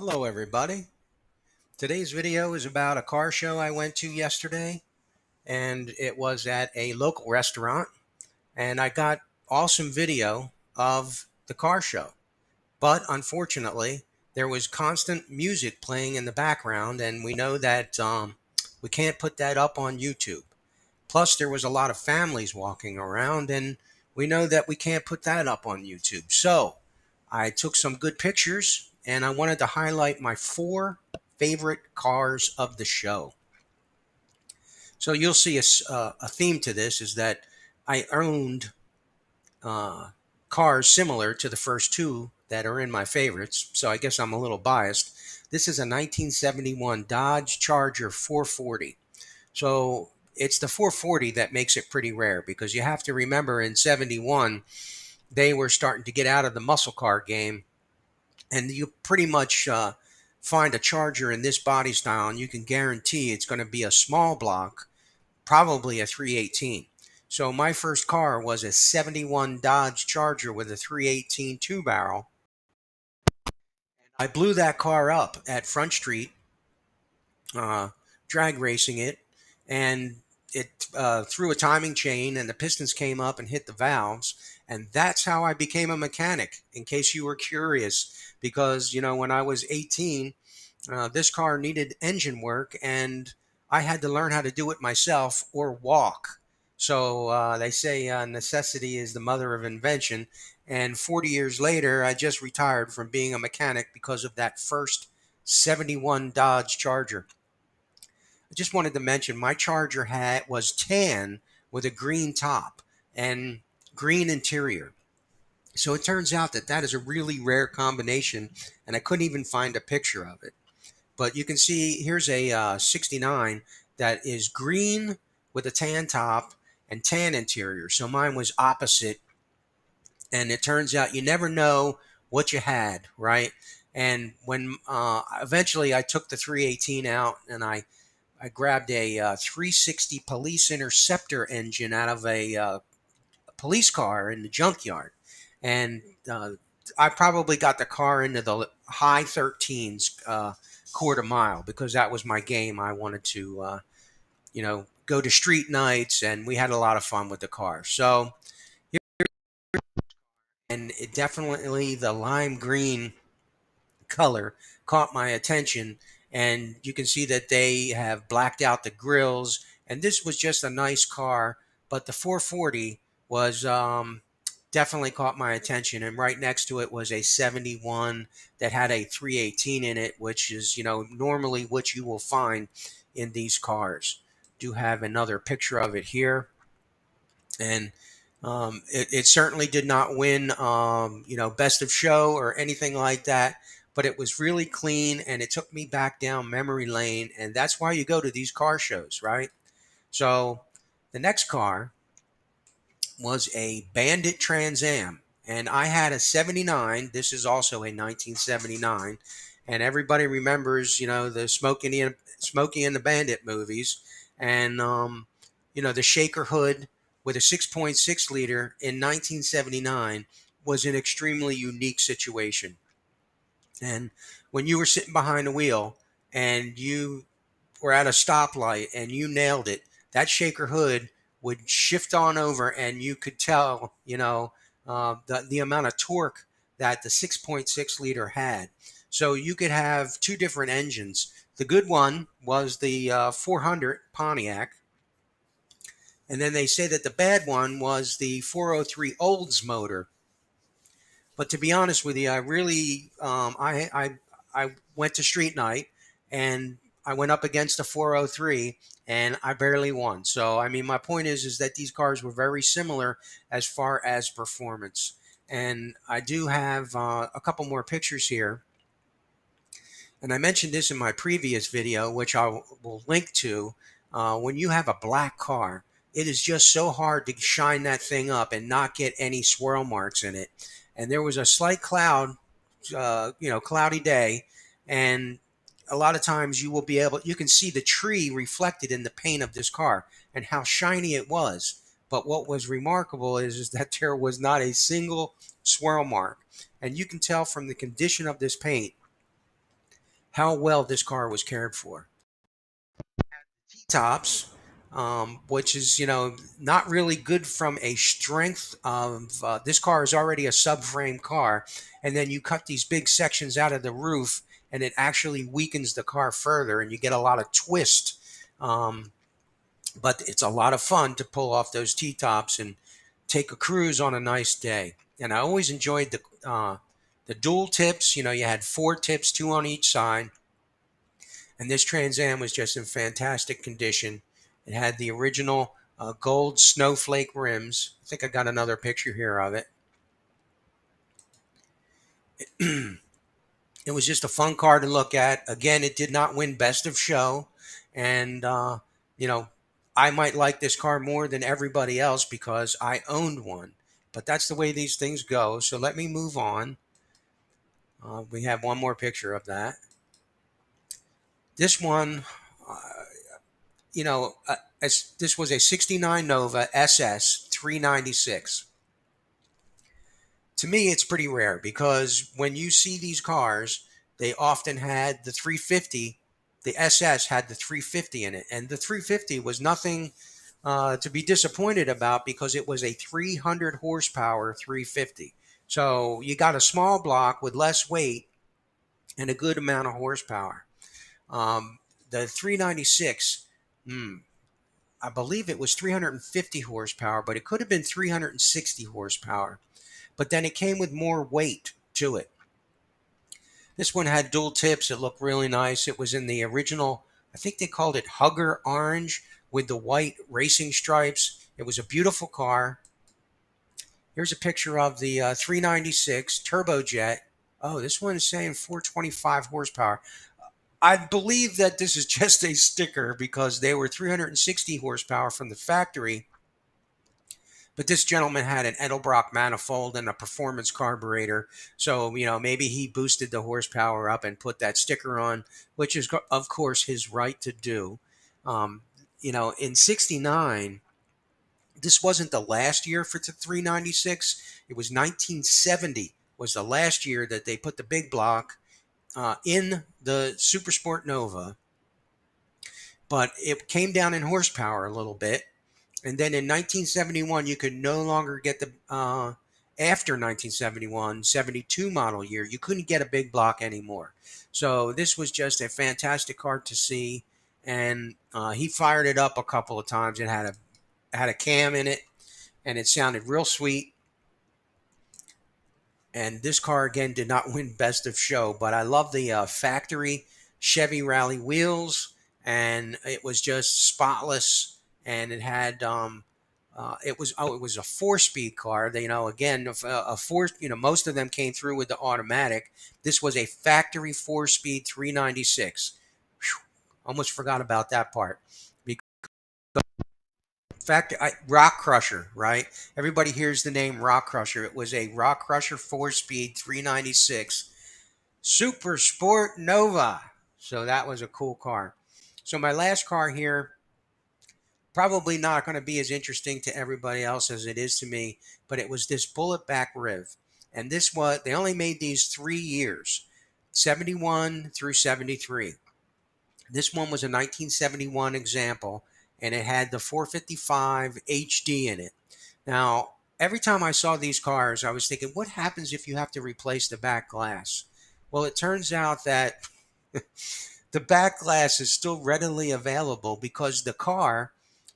Hello everybody. Today's video is about a car show I went to yesterday, and it was at a local restaurant, and I got awesome video of the car show. But unfortunately, there was constant music playing in the background, and we know that we can't put that up on YouTube. Plus, there was a lot of families walking around, and we know that we can't put that up on YouTube. So I took some good pictures, and I wanted to highlight my 4 favorite cars of the show. So you'll see a theme to this is that I owned cars similar to the first 2 that are in my favorites. So I guess I'm a little biased. This is a 1971 Dodge Charger 440. So it's the 440 that makes it pretty rare, because you have to remember in 71, they were starting to get out of the muscle car game. And you pretty much find a Charger in this body style, and you can guarantee it's going to be a small block, probably a 318. So my first car was a 71 Dodge Charger with a 318 2-barrel. I blew that car up at Front Street, drag racing it, and it threw a timing chain, and the pistons came up and hit the valves. And that's how I became a mechanic, in case you were curious, because, you know, when I was 18, this car needed engine work, and I had to learn how to do it myself or walk. So they say necessity is the mother of invention. And 40 years later, I just retired from being a mechanic because of that first 71 Dodge Charger. I just wanted to mention my Charger was tan with a green top and green interior. So it turns out that that is a really rare combination, and I couldn't even find a picture of it. But you can see here's a 69 that is green with a tan top and tan interior. So mine was opposite, and it turns out you never know what you had, right? And when eventually I took the 318 out, and I grabbed a 360 police interceptor engine out of a police car in the junkyard, and I probably got the car into the high 13s quarter mile, because that was my game. I wanted to you know, go to street nights, and we had a lot of fun with the car. So and it definitely, the lime green color caught my attention, and you can see that they have blacked out the grills, and this was just a nice car. But the 440 was definitely caught my attention, and right next to it was a 71 that had a 318 in it, which is, you know, normally what you will find in these cars. Do have another picture of it here, and it certainly did not win, you know, best of show or anything like that, but it was really clean, and it took me back down memory lane, and that's why you go to these car shows, right? So the next car was a Bandit Trans Am, and I had a 79. This is also a 1979, and everybody remembers, you know, the Smokey and the Bandit movies, and you know, the shaker hood with a 6.6 liter in 1979 was an extremely unique situation. And when you were sitting behind the wheel and you were at a stoplight and you nailed it, that shaker hood would shift on over, and you could tell, you know, the amount of torque that the 6.6 liter had. So you could have 2 different engines. The good one was the 400 Pontiac, and then they say that the bad one was the 403 Oldsmotor. But to be honest with you, I really, I went to street night, and I went up against a 403, and I barely won. So, I mean, my point is that these cars were very similar as far as performance. And I do have a couple more pictures here. And I mentioned this in my previous video, which I will link to. When you have a black car, it is just so hard to shine that thing up and not get any swirl marks in it. And there was a slight cloud, you know, cloudy day, and a lot of times you will be able, you can see the tree reflected in the paint of this car and how shiny it was. But what was remarkable is that there was not a single swirl mark. And you can tell from the condition of this paint how well this car was cared for. T-tops, which is, you know, not really good from a strength of, this car is already a subframe car, and then you cut these big sections out of the roof and it actually weakens the car further and you get a lot of twist. But it's a lot of fun to pull off those T-tops and take a cruise on a nice day. And I always enjoyed the dual tips. You know, you had 4 tips, 2 on each side. And this Trans Am was just in fantastic condition. It had the original gold snowflake rims. I think I got another picture here of it. It was just a fun car to look at. Again, it did not win Best of Show. And, you know, I might like this car more than everybody else because I owned one. But that's the way these things go. So let me move on. We have one more picture of that. This one, you know, this was a 69 Nova SS 396. To me, it's pretty rare because when you see these cars, they often had the 350. The SS had the 350 in it. And the 350 was nothing to be disappointed about because it was a 300 horsepower 350. So you got a small block with less weight and a good amount of horsepower. The 396, I believe it was 350 horsepower, but it could have been 360 horsepower. But then it came with more weight to it. This one had dual tips. It looked really nice. It was in the original, I think they called it Hugger Orange with the white racing stripes. It was a beautiful car. Here's a picture of the 396 turbojet. Oh, this one is saying 425 horsepower. I believe that this is just a sticker because they were 360 horsepower from the factory. But this gentleman had an Edelbrock manifold and a performance carburetor. So, you know, maybe he boosted the horsepower up and put that sticker on, which is, of course, his right to do. You know, in 69, this wasn't the last year for the 396. It was 1970 was the last year that they put the big block in the Supersport Nova, but it came down in horsepower a little bit. And then in 1971, you could no longer get the, after 1971, 72 model year, you couldn't get a big block anymore. So this was just a fantastic car to see. And he fired it up a couple of times. It had a cam in it and it sounded real sweet. And this car, again, did not win Best of Show, but I love the factory Chevy Rally wheels, and it was just spotless, and it had, it was a 4-speed car. They, you know, again, a 4, you know, most of them came through with the automatic. This was a factory 4-speed 396. Whew, almost forgot about that part. Because Rock Crusher, right? Everybody hears the name Rock Crusher. It was a Rock Crusher 4-speed 396 Super Sport Nova. So that was a cool car. So my last car here, probably not going to be as interesting to everybody else as it is to me, but it was this Bulletback Riv. And this was, they only made these 3 years, 71 through 73. This one was a 1971 example, and it had the 455 HD in it. Now, every time I saw these cars, I was thinking, what happens if you have to replace the back glass? Well, it turns out that the back glass is still readily available because the car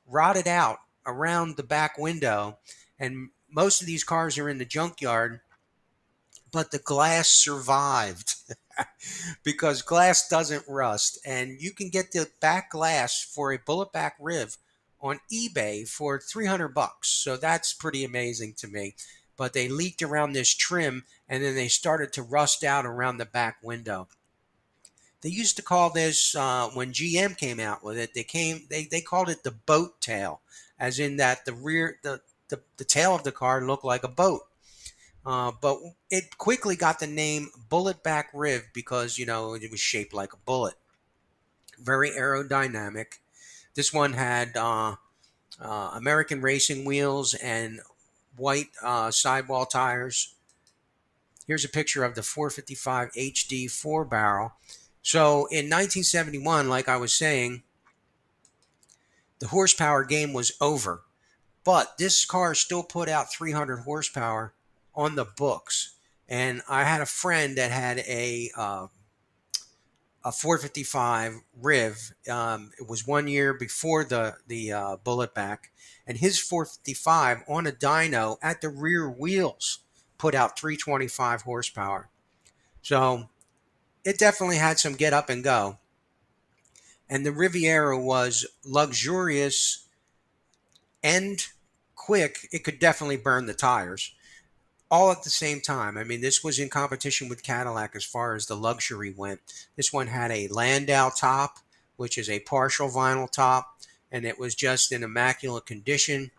rotted out around the back window, and most of these cars are in the junkyard, but the glass survived. Because glass doesn't rust, and you can get the back glass for a Bulletback Riv on eBay for $300. So that's pretty amazing to me. But they leaked around this trim, and then they started to rust out around the back window. They used to call this, when GM came out with it, they called it the boat tail, as in that the rear, the tail of the car looked like a boat. But it quickly got the name Bulletback Riv because, you know, it was shaped like a bullet. Very aerodynamic. This one had American racing wheels and white sidewall tires. Here's a picture of the 455 HD 4-barrel. So in 1971, like I was saying, the horsepower game was over. But this car still put out 300 horsepower on the books. And I had a friend that had a 455 Riv. It was 1 year before the Bulletback. And his 455 on a dyno at the rear wheels put out 325 horsepower. So it definitely had some get up and go. And the Riviera was luxurious and quick. It could definitely burn the tires. All at the same time. I mean, this was in competition with Cadillac as far as the luxury went. This one had a Landau top, which is a partial vinyl top, and it was just in immaculate condition.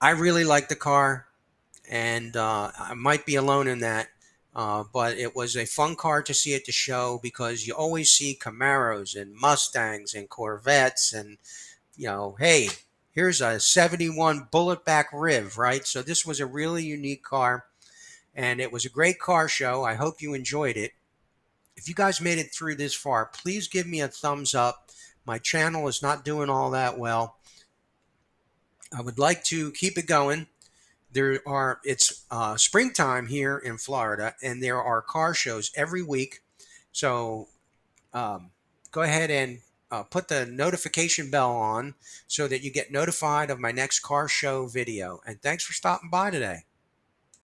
I really liked the car, and I might be alone in that, but it was a fun car to see at the show because you always see Camaros and Mustangs and Corvettes and, you know, hey, here's a 71 Bulletback Riv, right? So this was a really unique car, and it was a great car show. I hope you enjoyed it. If you guys made it through this far, please give me a thumbs up. My channel is not doing all that well. I would like to keep it going. It's springtime here in Florida, and there are car shows every week. So go ahead and put the notification bell on so that you get notified of my next car show video. And thanks for stopping by today.